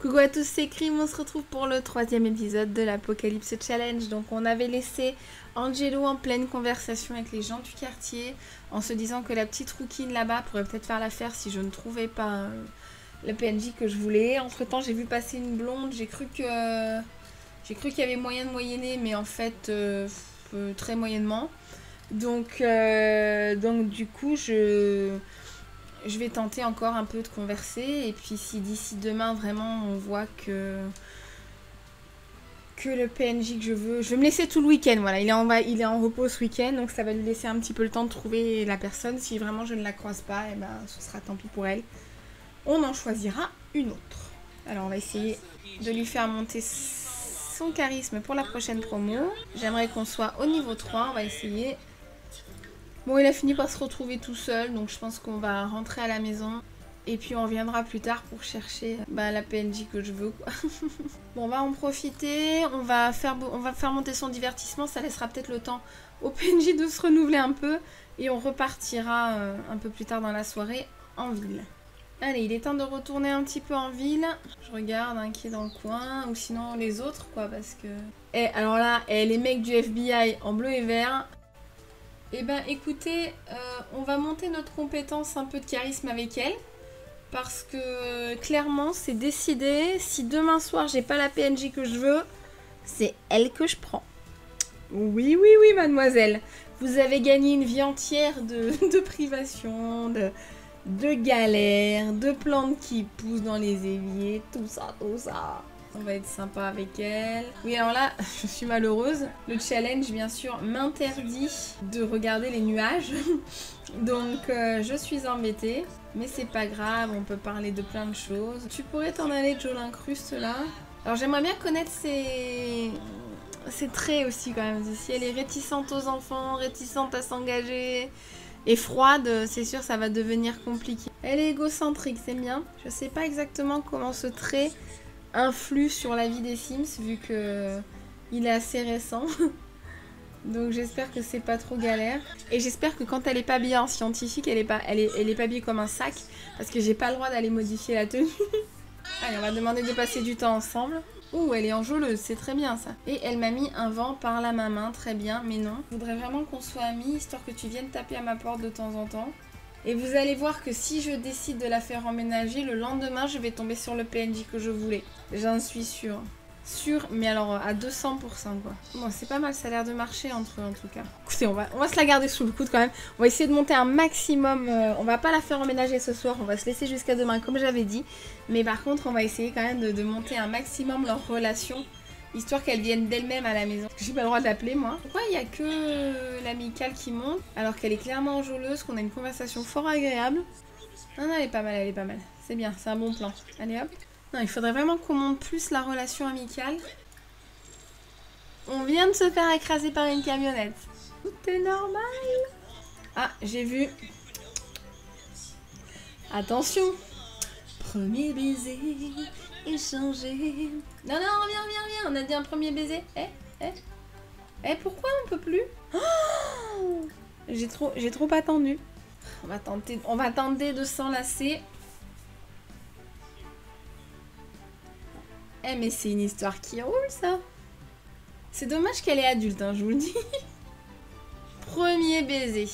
Coucou à tous, c'est Cream, on se retrouve pour le 3e épisode de l'Apocalypse Challenge. Donc on avait laissé Angelo en pleine conversation avec les gens du quartier en se disant que la petite rouquine là-bas pourrait peut-être faire l'affaire si je ne trouvais pas le PNJ que je voulais. Entre temps j'ai vu passer une blonde, j'ai cru qu'il y avait moyen de moyenner, mais en fait très moyennement. Donc du coup je vais tenter encore un peu de converser, et puis si d'ici demain vraiment on voit que le PNJ que je veux... Je vais me laisser tout le week-end, voilà, il est en repos ce week-end, donc ça va lui laisser un petit peu le temps de trouver la personne. Si vraiment je ne la croise pas, et ben ce sera tant pis pour elle. On en choisira une autre. Alors on va essayer de lui faire monter son charisme pour la prochaine promo. J'aimerais qu'on soit au niveau 3, on va essayer... Bon, il a fini par se retrouver tout seul, donc je pense qu'on va rentrer à la maison. Et puis on reviendra plus tard pour chercher la PNJ que je veux, quoi. Bon, on va en profiter, on va faire monter son divertissement, ça laissera peut-être le temps au PNJ de se renouveler un peu. Et on repartira un peu plus tard dans la soirée en ville. Allez, il est temps de retourner un petit peu en ville. Je regarde un qui est dans le coin, ou sinon les autres, quoi, parce que... alors là, les mecs du FBI en bleu et vert... Eh ben écoutez, on va monter notre compétence un peu de charisme avec elle, parce que clairement c'est décidé, si demain soir j'ai pas la PNJ que je veux, c'est elle que je prends. Oui, oui, oui mademoiselle, vous avez gagné une vie entière de privation, de galères, de plantes qui poussent dans les éviers, tout ça, tout ça. On va être sympa avec elle. Oui, alors là, je suis malheureuse. Le challenge, bien sûr, m'interdit de regarder les nuages. Donc, je suis embêtée. Mais c'est pas grave, on peut parler de plein de choses. Tu pourrais t'en aller, Jolin Cruste, là. Alors, j'aimerais bien connaître ses traits aussi, quand même. Si elle est réticente aux enfants, réticente à s'engager... Et froide, c'est sûr, ça va devenir compliqué. Elle est égocentrique, c'est bien. Je sais pas exactement comment ce trait... influe sur la vie des Sims vu que il est assez récent. Donc j'espère que c'est pas trop galère, et j'espère que quand elle est pas bien en scientifique, elle est pas bien comme un sac, parce que j'ai pas le droit d'aller modifier la tenue. Allez, on va demander de passer du temps ensemble. Ouh, elle est enjôleuse, c'est très bien ça. Et elle m'a mis un vent par la main, très bien, mais non. Je voudrais vraiment qu'on soit amis, histoire que tu viennes taper à ma porte de temps en temps. Et vous allez voir que si je décide de la faire emménager, le lendemain, je vais tomber sur le PNJ que je voulais. J'en suis sûre. Sûre, mais alors à 200%, quoi. Bon, c'est pas mal, ça a l'air de marcher entre eux, en tout cas. Écoutez, on va se la garder sous le coude, quand même. On va essayer de monter un maximum. On va pas la faire emménager ce soir, on va se laisser jusqu'à demain, comme j'avais dit. Mais par contre, on va essayer quand même de monter un maximum leur relation, histoire qu'elle vienne d'elle-même à la maison. J'ai pas le droit de l'appeler, moi. Pourquoi il n'y a que l'amicale qui monte, alors qu'elle est clairement enjôleuse, qu'on a une conversation fort agréable? Non, non, elle est pas mal, elle est pas mal. C'est bien, c'est un bon plan. Allez, hop. Non, il faudrait vraiment qu'on monte plus la relation amicale. On vient de se faire écraser par une camionnette. Tout est normal. Ah, j'ai vu. Attention. Premier baiser... échanger. Non, non, viens, on a dit un premier baiser. Pourquoi on peut plus? Oh, j'ai trop attendu. On va tenter de s'enlacer. Mais c'est une histoire qui roule, ça. C'est dommage qu'elle est adulte, hein, je vous le dis. Premier baiser.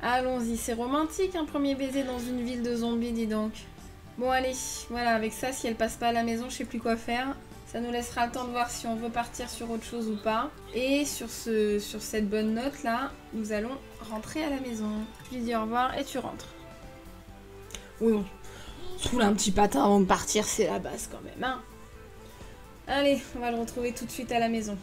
Allons-y, c'est romantique, un premier baiser dans une ville de zombies, dis donc. Bon allez, voilà, avec ça, si elle passe pas à la maison, je sais plus quoi faire. Ça nous laissera le temps de voir si on veut partir sur autre chose ou pas. Et sur cette bonne note là, nous allons rentrer à la maison. Je lui dis au revoir et tu rentres. Oui bon, soule un petit patin avant de partir, c'est la base quand même, hein. Allez, on va le retrouver tout de suite à la maison.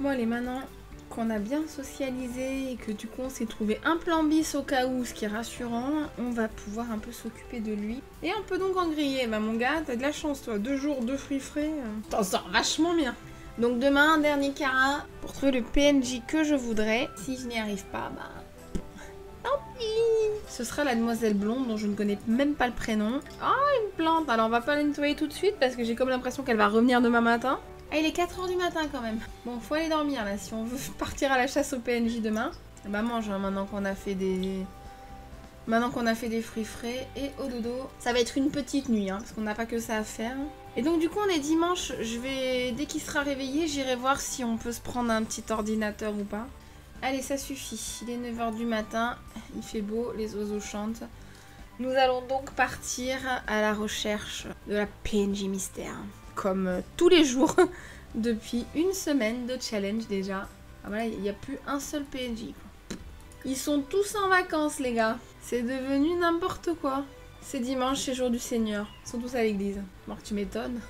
Bon allez, maintenant qu'on a bien socialisé et que du coup on s'est trouvé un plan bis au cas où, ce qui est rassurant, on va pouvoir un peu s'occuper de lui. Et on peut donc en griller. Bah mon gars, t'as de la chance toi, 2 jours, 2 fruits frais, t'en sors vachement bien. Donc demain, dernier carat pour trouver le PNJ que je voudrais. Si je n'y arrive pas, bah... tant pis. Ce sera la demoiselle blonde dont je ne connais même pas le prénom. Oh, une plante. Alors on va pas la nettoyer tout de suite parce que j'ai comme l'impression qu'elle va revenir demain matin. Ah, il est 4 h du matin quand même. Bon, faut aller dormir là si on veut partir à la chasse au PNJ demain. Bah mange hein, maintenant qu'on a fait des... Maintenant qu'on a fait des fruits frais et au dodo. Ça va être une petite nuit, hein, parce qu'on n'a pas que ça à faire. Et donc du coup on est dimanche, je vais... Dès qu'il sera réveillé, j'irai voir si on peut se prendre un petit ordinateur ou pas. Allez, ça suffit. Il est 9 h du matin, il fait beau, les oiseaux chantent. Nous allons donc partir à la recherche de la PNJ mystère. Comme tous les jours, depuis une semaine de challenge déjà. Ah voilà, il n'y a plus un seul PNJ. Ils sont tous en vacances les gars. C'est devenu n'importe quoi. C'est dimanche, c'est jour du Seigneur. Ils sont tous à l'église. Marc, tu m'étonnes.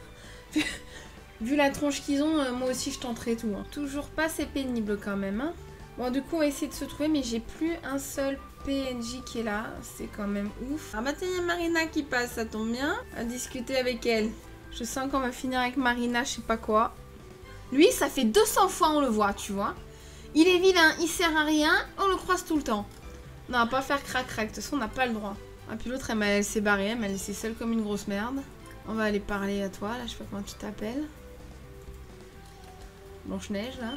Vu la tronche qu'ils ont, moi aussi je tenterai tout. Hein. Toujours pas, c'est pénible quand même. Hein. Bon, du coup, on va essayer de se trouver, mais j'ai plus un seul PNJ qui est là. C'est quand même ouf. Ah bah tiens, il y a Marina qui passe, ça tombe bien. À discuter avec elle. Je sens qu'on va finir avec Marina, je sais pas quoi. Lui, ça fait 200 fois on le voit, tu vois. Il est vilain, il sert à rien, on le croise tout le temps. Non, on va pas faire crac-crac, de toute façon on n'a pas le droit. Ah puis l'autre, elle s'est barrée, elle m'a laissée seule comme une grosse merde. On va aller parler à toi, là, je sais pas comment tu t'appelles. Blanche-Neige, là.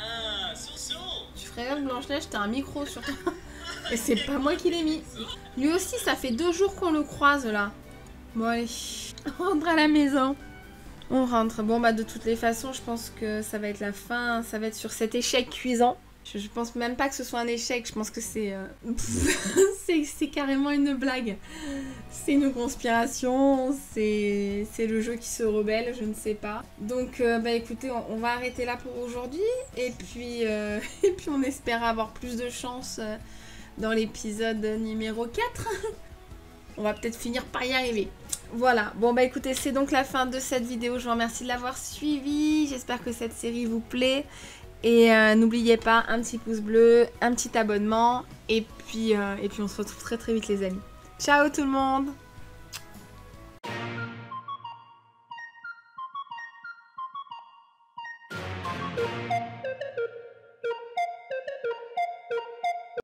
Ah, Soussou. Tu fréquentes Blanche-Neige, t'as un micro sur toi. Et c'est pas moi qui l'ai mis. Lui aussi, ça fait 2 jours qu'on le croise, là. Bon, allez, on rentre à la maison. On rentre. Bon bah de toutes les façons je pense que ça va être la fin, ça va être sur cet échec cuisant. Je pense même pas que ce soit un échec, je pense que c'est... c'est carrément une blague. C'est une conspiration, c'est le jeu qui se rebelle, je ne sais pas. Donc bah écoutez, on va arrêter là pour aujourd'hui et puis on espère avoir plus de chance dans l'épisode numéro 4. On va peut-être finir par y arriver. Voilà, bon bah écoutez, c'est donc la fin de cette vidéo. Je vous remercie de l'avoir suivie. J'espère que cette série vous plaît. Et n'oubliez pas un petit pouce bleu, un petit abonnement. Et puis on se retrouve très vite les amis. Ciao tout le monde!